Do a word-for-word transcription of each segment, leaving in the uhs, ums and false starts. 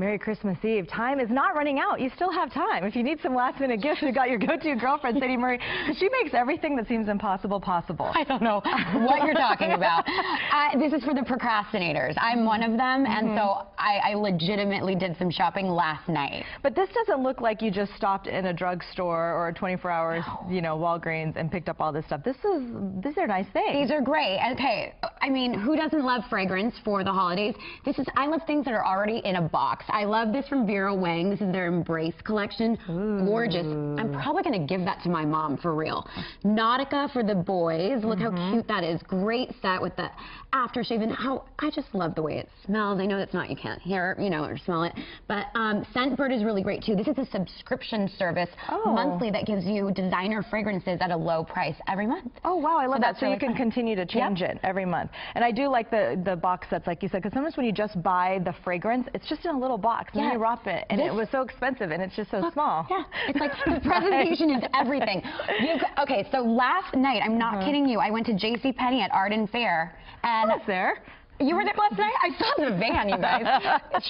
Merry Christmas Eve. Time is not running out. You still have time. If you need some last minute gifts, you've got your go-to girlfriend, Sadie Murray. She makes everything that seems impossible possible. I don't know what you're talking about. Uh, this is for the procrastinators. I'm one of them, mm-hmm. and so I, I legitimately did some shopping last night. But this doesn't look like you just stopped in a drugstore or a twenty-four hours, no. you know, Walgreens and picked up all this stuff. This is, these are nice things. These are great. Okay, I mean, who doesn't love fragrance for the holidays? This is, I love things that are already in a box. I love this from Vera Wang. This is their Embrace collection. Ooh. Gorgeous. I'm probably going to give that to my mom for real. Nautica for the boys. Look mm-hmm. how cute that is. Great set with the aftershave and how I just love the way it smells. I know that's not, you can't hear, you know, or smell it. But um, Scentbird is really great too. This is a subscription service oh. monthly that gives you designer fragrances at a low price every month. Oh wow, I love so that. So really you can fun. Continue to change yep. it every month. And I do like the, the box sets like you said, because sometimes when you just buy the fragrance, it's just in a little box and yes. you wrap it and this? It was so expensive and it's just so Look, small. Yeah, it's like the presentation is everything. You've, okay, so last night, I'm not mm-hmm. kidding you, I went to J C. Penney at Arden Fair and I was there. You were there last night? I saw the van, you guys.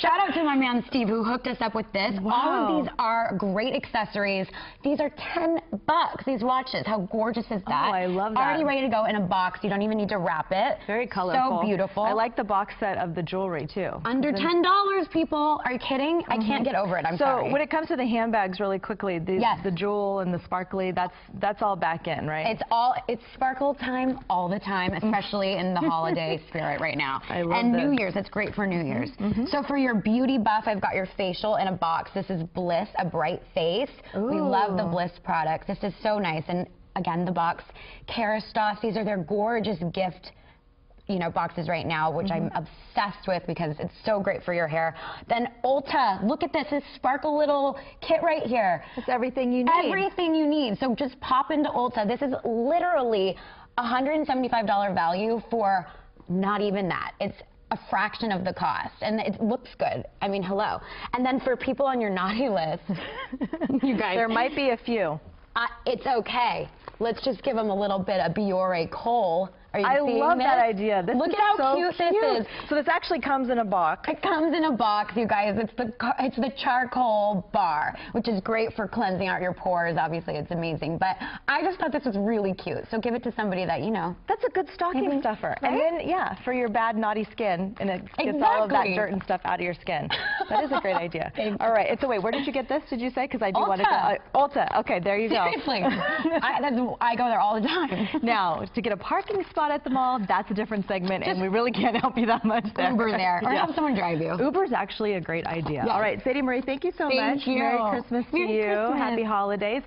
Shout out to my man, Steve, who hooked us up with this. Wow. All of these are great accessories. These are ten bucks, these watches. How gorgeous is that? Oh, I love that. Already ready to go in a box. You don't even need to wrap it. Very colorful. So beautiful. I like the box set of the jewelry, too. Under ten dollars, people. Are you kidding? Mm-hmm. I can't get over it. I'm so sorry. So when it comes to the handbags, really quickly, the, yes. the jewel and the sparkly, that's that's all back in, right? It's all, it's sparkle time all the time, especially in the holiday spirit right now. I love and this. New Year's, it's great for New Year's. Mm-hmm. So for your beauty buff, I've got your facial in a box. This is Bliss, a bright face. Ooh. We love the Bliss products. This is so nice. And again, the box Kerastase. These are their gorgeous gift, you know, boxes right now, which mm-hmm. I'm obsessed with because it's so great for your hair. Then Ulta, look at this, this sparkle little kit right here. It's everything you need. Everything you need. So just pop into Ulta. This is literally one hundred seventy-five dollar value for not even that. It's a fraction of the cost, and it looks good. I mean, hello. And then for people on your naughty list, you guys. There might be a few. Uh, it's okay. Let's just give them a little bit of Biore coal. Are you I love this? That idea. This Look is at how so cute, cute this is. So this actually comes in a box. It comes in a box, you guys. It's the it's the charcoal bar, which is great for cleansing out your pores. Obviously, it's amazing. But I just thought this was really cute. So give it to somebody that you know. That's a good stocking mm-hmm. stuffer. Right? And then yeah, for your bad naughty skin, and it gets exactly. all of that dirt and stuff out of your skin. That is a great idea. All right. So wait, where did you get this? Did you say? Because I do Ulta. Want to go. Uh, Ulta. Okay, there you go. Seriously, I, that's, I go there all the time. Now to get a parking spot at the mall, that's a different segment, just and we really can't help you that much there. Uber there, or yeah. have someone drive you. Uber's actually a great idea. Yes. All right, Sadie Murray, thank you so thank much. You. Merry Christmas Merry to you. Christmas. Happy holidays.